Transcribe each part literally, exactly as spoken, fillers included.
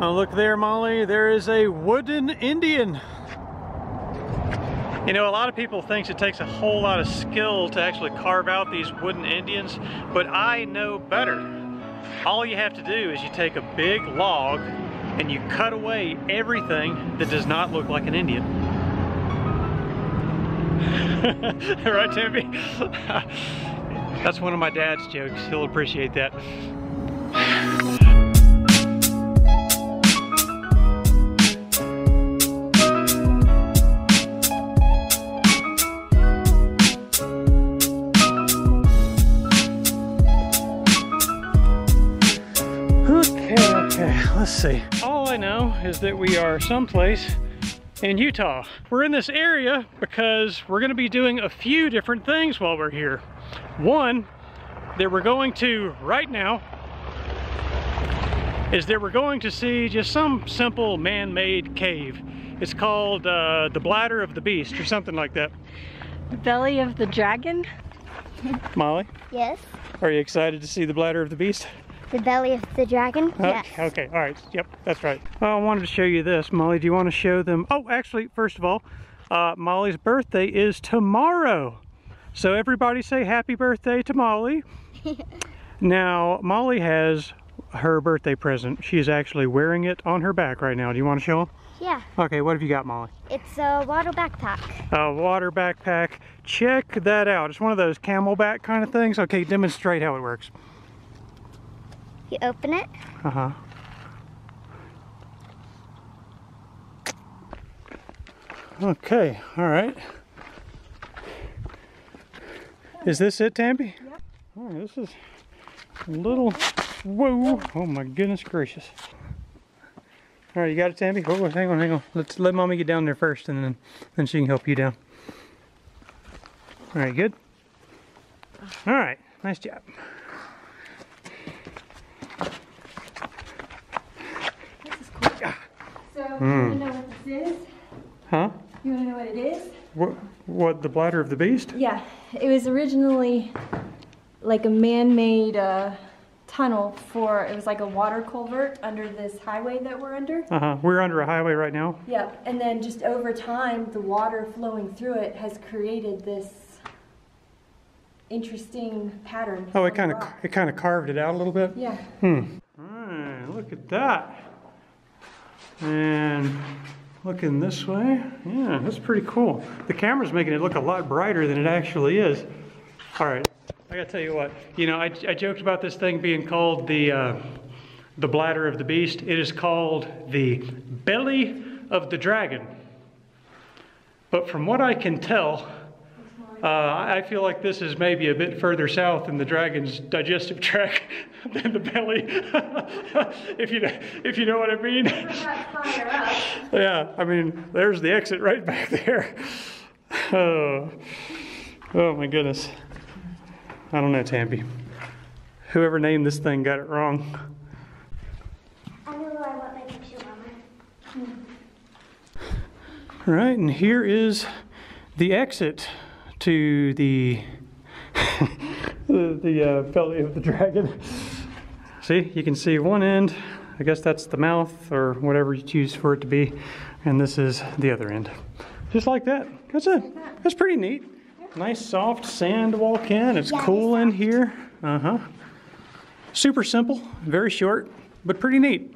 Oh, look there, Molly. There is a wooden Indian. You know, a lot of people think it takes a whole lot of skill to actually carve out these wooden Indians, but I know better. All you have to do is you take a big log and you cut away everything that does not look like an Indian. Right, Timmy? That's one of my dad's jokes. He'll appreciate that. Let's see. All I know is that we are someplace in Utah. We're in this area because we're going to be doing a few different things while we're here. One that we're going to right now is that we're going to see just some simple man-made cave. It's called uh, the Bladder of the Beast or something like that. The Belly of the Dragon. Molly? Yes? Are you excited to see the Bladder of the Beast? The Belly of the Dragon? Oh, yes. Okay, all right, yep, that's right. Well, I wanted to show you this. Molly, do you want to show them? Oh, actually, first of all, uh, Molly's birthday is tomorrow. So everybody say happy birthday to Molly. Now, Molly has her birthday present. She is actually wearing it on her back right now. Do you want to show them? Yeah. Okay, what have you got, Molly? It's a water backpack. A water backpack. Check that out. It's one of those Camelback kind of things. Okay, demonstrate how it works. You open it. Uh-huh. Okay, all right. Is this it, Tamby? Yep. Oh, this is a little, whoa, oh my goodness gracious. All right, you got it, Tamby? Oh, hang on, hang on. Let's let Mommy get down there first, and then, then she can help you down. All right, good? All right, nice job. You want to know what this is? Huh? You want to know what it is? What, what, the Bladder of the Beast? Yeah, it was originally like a man-made uh, tunnel for, it was like a water culvert under this highway that we're under. Uh-huh, we're under a highway right now. Yeah, and then just over time, the water flowing through it has created this interesting pattern. Oh, it kind of it kind of carved it out a little bit? Yeah. Hmm. All right, look at that. And looking this way, yeah, that's pretty cool. The camera's making it look a lot brighter than it actually is. All right, I gotta tell you what, you know, I, I joked about this thing being called the uh, the Bladder of the Beast. It is called the Belly of the Dragon. But from what I can tell, uh, I feel like this is maybe a bit further south in the dragon's digestive tract than the belly. If you know, if you know what I mean. Yeah, I mean, there's the exit right back there. Oh, oh my goodness. I don't know, Tamby. Whoever named this thing got it wrong. I know who I want my picture, Mama. All right, and here is the exit to the the, the uh, Belly of the Dragon. See, you can see one end, I guess that's the mouth or whatever you choose for it to be, and this is the other end. Just like that. That's it. That's pretty neat. Nice soft sand to walk in. It's cool in here. Uh-huh. Super simple, very short, but pretty neat.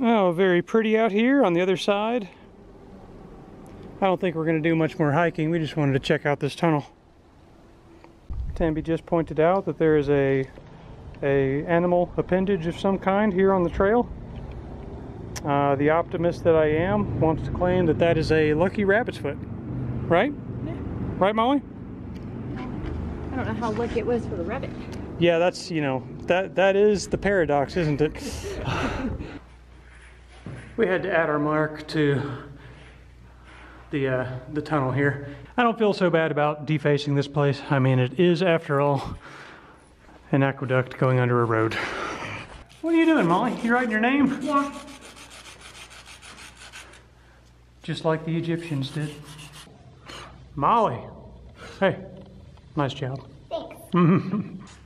Oh, very pretty out here on the other side. I don't think we're going to do much more hiking. We just wanted to check out this tunnel. Tamby just pointed out that there is a a animal appendage of some kind here on the trail. Uh, the optimist that I am wants to claim that that is a lucky rabbit's foot, right? Yeah. Right, Molly? I don't know how lucky it was for the rabbit. Yeah, that's, you know, that that is the paradox, isn't it? We had to add our mark to the uh, the tunnel here. I don't feel so bad about defacing this place. I mean, it is, after all, an aqueduct going under a road. What are you doing, Molly? You writing your name? Yeah. Just like the Egyptians did. Molly. Hey, nice job. Thanks.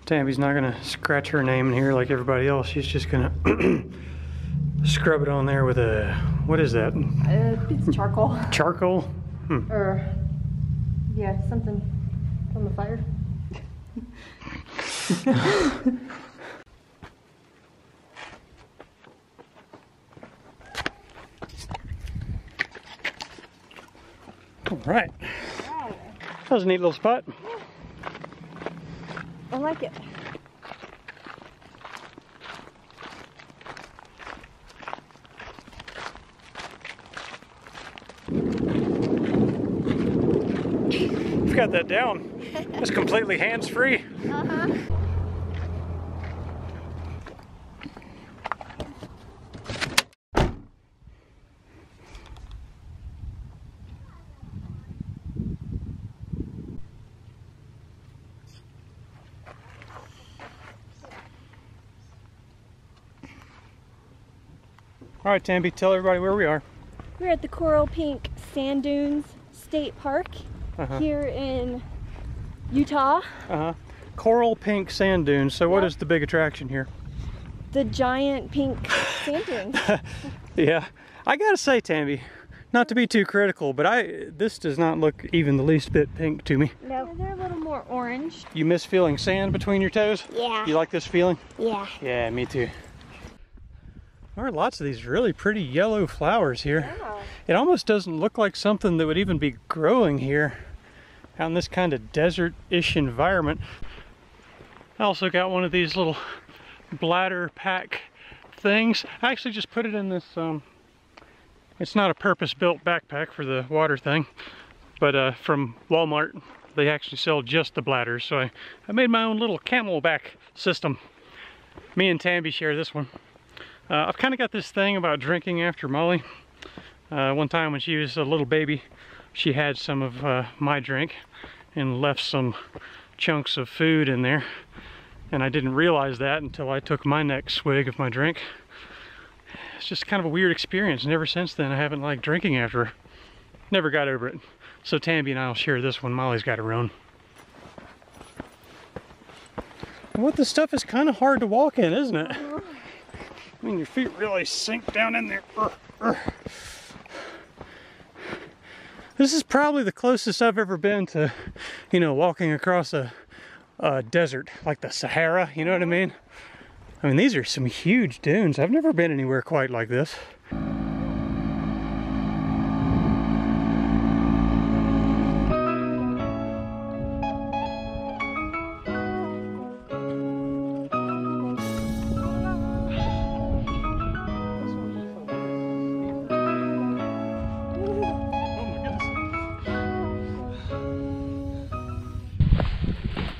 Tabby's not going to scratch her name in here like everybody else. She's just going to scrub it on there with a, what is that? Uh, it's charcoal. Charcoal? Hmm. Or, yeah, something on the fire. All right. Wow. That was a neat little spot. I like it. We've got that down. It's completely hands-free. Uh-huh. All right, Tamby, tell everybody where we are. We're at the Coral Pink Sand Dunes State Park uh-huh. here in Utah. Uh-huh. Coral Pink Sand Dunes. So yep. What is the big attraction here? The giant pink sand dunes. Yeah. I gotta say, Tamby, not to be too critical, but I this does not look even the least bit pink to me. No. Yeah, they're a little more orange. You miss feeling sand between your toes? Yeah. You like this feeling? Yeah. Yeah, me too. There are lots of these really pretty yellow flowers here. Yeah. It almost doesn't look like something that would even be growing here out in this kind of desert-ish environment. I also got one of these little bladder pack things. I actually just put it in this, um, it's not a purpose-built backpack for the water thing, but uh, from Walmart, they actually sell just the bladders. So I, I made my own little Camelback system. Me and Tamby share this one. Uh, I've kind of got this thing about drinking after Molly. Uh, one time when she was a little baby, she had some of uh, my drink and left some chunks of food in there. And I didn't realize that until I took my next swig of my drink. It's just kind of a weird experience. And ever since then, I haven't liked drinking after her. Never got over it. So Tamby and I will share this one. Molly's got her own. And what this stuff is kind of hard to walk in, isn't it? I mean, your feet really sink down in there. Uh, uh. This is probably the closest I've ever been to, you know, walking across a, a desert like the Sahara, you know what I mean? I mean, these are some huge dunes. I've never been anywhere quite like this.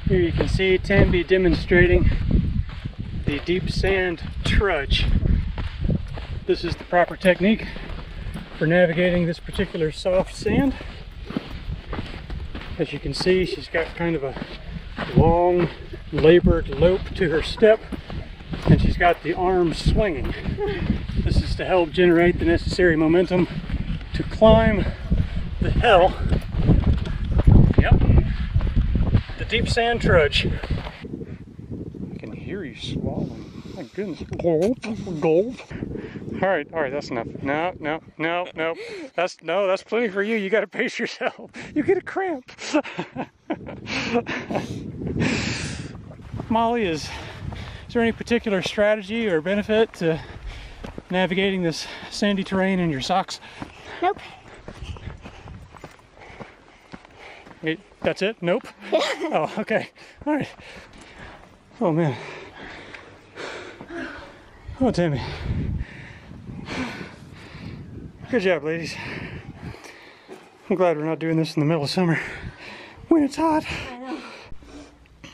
Here you can see Tamby demonstrating the deep sand trudge. This is the proper technique for navigating this particular soft sand. As you can see, she's got kind of a long, labored lope to her step, and she's got the arms swinging. This is to help generate the necessary momentum to climb the hill. Deep sand trudge. I can hear you swallowing. My goodness. Gold. Gold. Alright, alright, that's enough. No, no, no, no. That's no, that's plenty for you. You gotta pace yourself. You get a cramp. Molly, is is there any particular strategy or benefit to navigating this sandy terrain in your socks? Nope. It, that's it? Nope. Oh, okay. All right. Oh, man. Oh, Tamby. Good job, ladies. I'm glad we're not doing this in the middle of summer when it's hot. I know.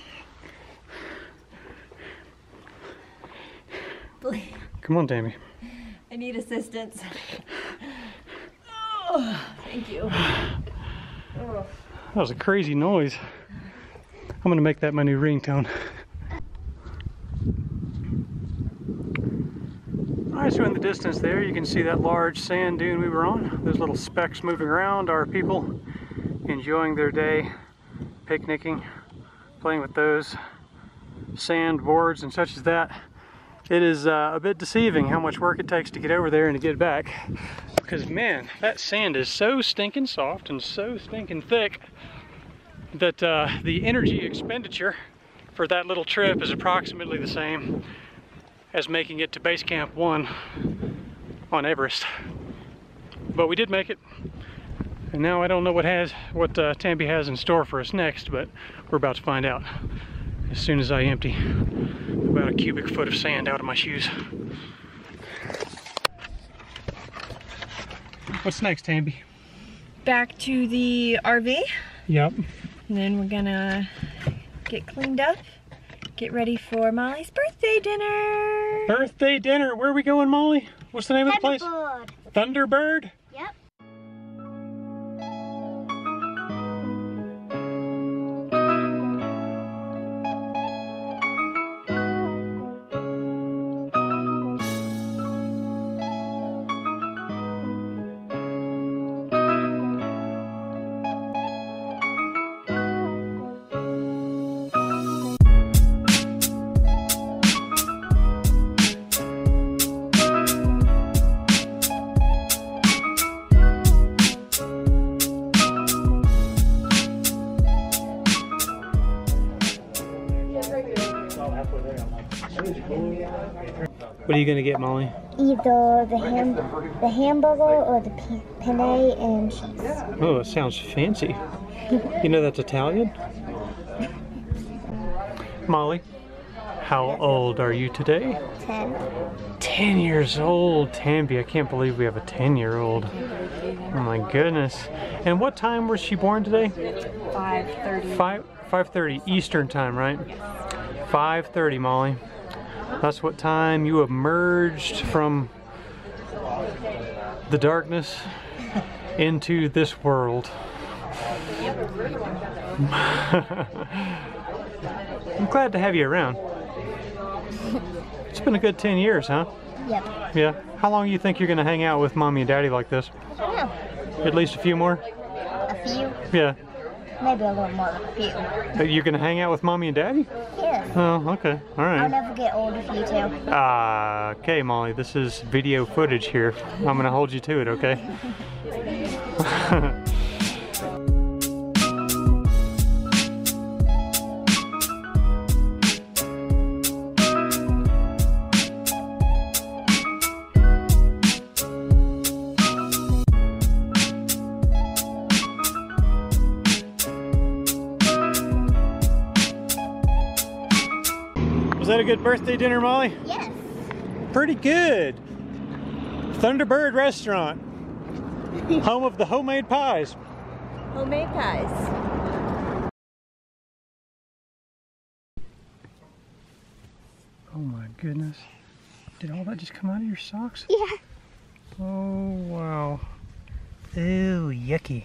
Please. Come on, Tamby. I need assistance. Oh, thank you. Oh. That was a crazy noise. I'm going to make that my new ringtone. Alright, so in the distance there you can see that large sand dune we were on. Those little specks moving around are people enjoying their day, picnicking, playing with those. sand boards and such as that, it is uh, a bit deceiving how much work it takes to get over there and to get back. Because man, that sand is so stinking soft and so stinking thick that uh, the energy expenditure for that little trip is approximately the same as making it to base camp one on Everest. But we did make it, and now I don't know what has what uh, Tamby has in store for us next, but we're about to find out as soon as I empty about a cubic foot of sand out of my shoes. What's next, Tamby? Back to the R V. Yep. And then we're gonna get cleaned up, get ready for Molly's birthday dinner. Birthday dinner. Where are we going, Molly? What's the name of the place? Thunderbird. Thunderbird? Yep. What are you gonna get, Molly? Either the ham, the hamburger, or the penne and cheese. Oh, it sounds fancy. You know that's Italian. Molly, how old are you today? Ten. Ten years old, Tamby. I can't believe we have a ten-year-old. Oh my goodness! And what time was she born today? Five thirty. Five five thirty Eastern time, right? Five thirty, Molly. That's what time you emerged from the darkness into this world. I'm glad to have you around. It's been a good ten years, huh? Yep. Yeah. How long do you think you're going to hang out with Mommy and Daddy like this? I don't know. At least a few more? A few? Yeah. Maybe a little more than a few. You're gonna hang out with Mommy and Daddy? Yeah. Oh, okay. All right. I'll never get old if you two. Ah, uh, okay, Molly. This is video footage here. I'm gonna hold you to it, okay? Was that a good birthday dinner, Molly? Yes. Pretty good. Thunderbird Restaurant. Home of the homemade pies. Homemade pies. Oh my goodness. Did all that just come out of your socks? Yeah. Oh wow. Ew, yucky.